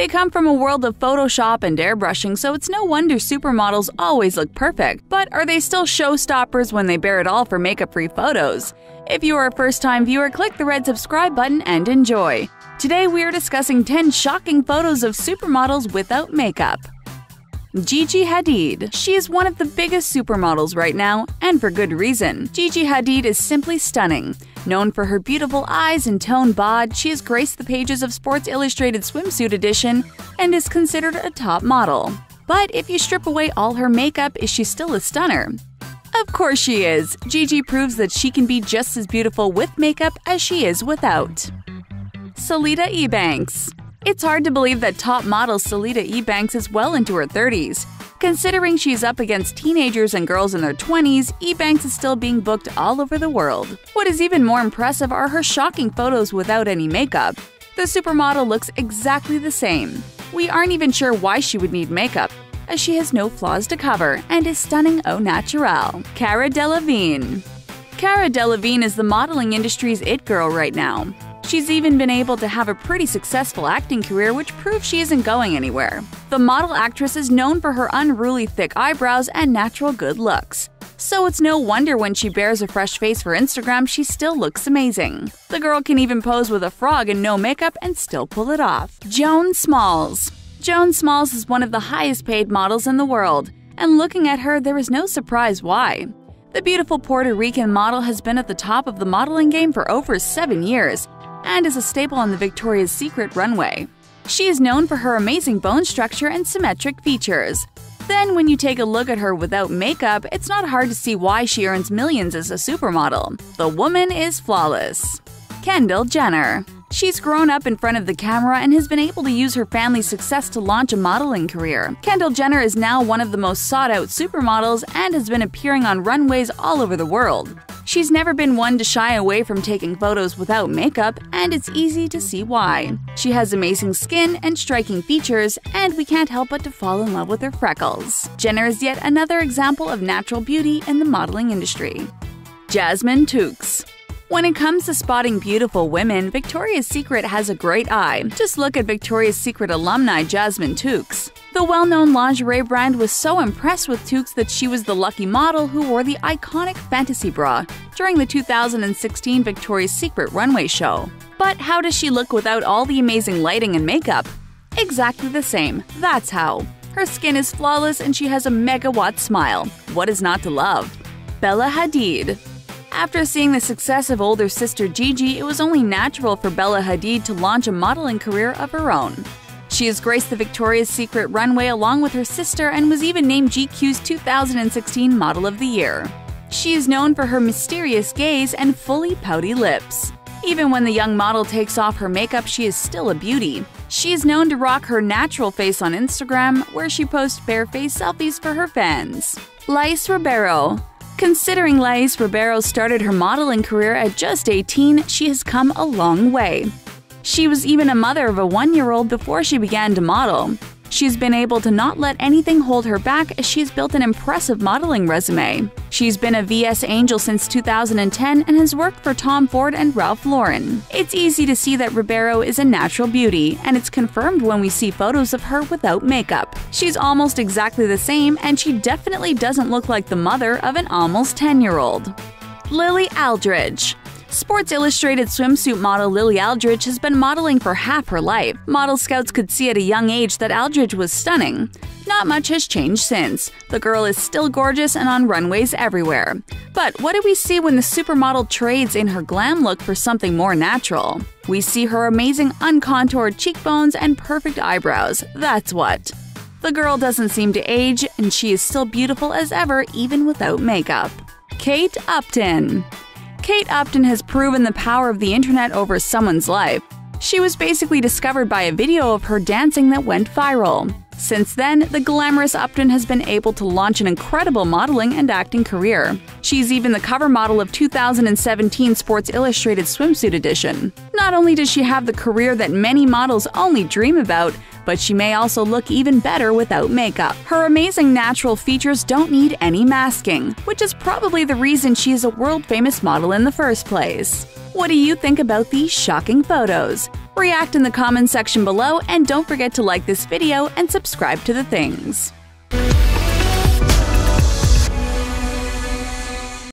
They come from a world of Photoshop and airbrushing, so it's no wonder supermodels always look perfect. But are they still showstoppers when they bear it all for makeup-free photos? If you are a first-time viewer, click the red subscribe button and enjoy. Today we are discussing 10 shocking photos of supermodels without makeup. Gigi Hadid. She is one of the biggest supermodels right now, and for good reason. Gigi Hadid is simply stunning. Known for her beautiful eyes and toned bod, she has graced the pages of Sports Illustrated Swimsuit Edition and is considered a top model. But if you strip away all her makeup, is she still a stunner? Of course she is! Gigi proves that she can be just as beautiful with makeup as she is without. Selita Ebanks. It's hard to believe that top model Selita Ebanks is well into her 30s. Considering she's up against teenagers and girls in their 20s, Ebanks is still being booked all over the world. What is even more impressive are her shocking photos without any makeup. The supermodel looks exactly the same. We aren't even sure why she would need makeup, as she has no flaws to cover and is stunning au naturel. Cara Delevingne. Cara Delevingne is the modeling industry's it girl right now. She's even been able to have a pretty successful acting career, which proves she isn't going anywhere. The model actress is known for her unruly thick eyebrows and natural good looks. So it's no wonder when she bears a fresh face for Instagram, she still looks amazing. The girl can even pose with a frog and no makeup and still pull it off. Joan Smalls. Joan Smalls is one of the highest paid models in the world, and looking at her, there is no surprise why. The beautiful Puerto Rican model has been at the top of the modeling game for over 7 years, and is a staple on the Victoria's Secret runway. She is known for her amazing bone structure and symmetric features. Then, when you take a look at her without makeup, it's not hard to see why she earns millions as a supermodel. The woman is flawless. Kendall Jenner. She's grown up in front of the camera and has been able to use her family's success to launch a modeling career. Kendall Jenner is now one of the most sought-out supermodels and has been appearing on runways all over the world. She's never been one to shy away from taking photos without makeup, and it's easy to see why. She has amazing skin and striking features, and we can't help but to fall in love with her freckles. Jenner is yet another example of natural beauty in the modeling industry. Jasmine Tookes. When it comes to spotting beautiful women, Victoria's Secret has a great eye. Just look at Victoria's Secret alumni Jasmine Tookes. The well-known lingerie brand was so impressed with Tookes that she was the lucky model who wore the iconic fantasy bra during the 2016 Victoria's Secret runway show. But how does she look without all the amazing lighting and makeup? Exactly the same, that's how. Her skin is flawless and she has a megawatt smile. What is not to love? Bella Hadid. After seeing the success of older sister Gigi, it was only natural for Bella Hadid to launch a modeling career of her own. She has graced the Victoria's Secret runway along with her sister and was even named GQ's 2016 Model of the Year. She is known for her mysterious gaze and fully pouty lips. Even when the young model takes off her makeup, she is still a beauty. She is known to rock her natural face on Instagram, where she posts bare-face selfies for her fans. Laís Ribeiro. Considering Laís Ribeiro started her modeling career at just 18, she has come a long way. She was even a mother of a 1-year-old before she began to model. She's been able to not let anything hold her back as she's built an impressive modeling resume. She's been a VS Angel since 2010 and has worked for Tom Ford and Ralph Lauren. It's easy to see that Ribeiro is a natural beauty, and it's confirmed when we see photos of her without makeup. She's almost exactly the same, and she definitely doesn't look like the mother of an almost 10-year-old. Lily Aldridge. Sports Illustrated swimsuit model Lily Aldridge has been modeling for half her life. Model scouts could see at a young age that Aldridge was stunning. Not much has changed since. The girl is still gorgeous and on runways everywhere. But what do we see when the supermodel trades in her glam look for something more natural? We see her amazing uncontoured cheekbones and perfect eyebrows. That's what. The girl doesn't seem to age, and she is still beautiful as ever even without makeup. Kate Upton. Kate Upton has proven the power of the internet over someone's life. She was basically discovered by a video of her dancing that went viral. Since then, the glamorous Upton has been able to launch an incredible modeling and acting career. She's even the cover model of 2017 Sports Illustrated Swimsuit Edition. Not only does she have the career that many models only dream about, but she may also look even better without makeup. Her amazing natural features don't need any masking, which is probably the reason she is a world-famous model in the first place. What do you think about these shocking photos? React in the comment section below and don't forget to like this video and subscribe to The Things.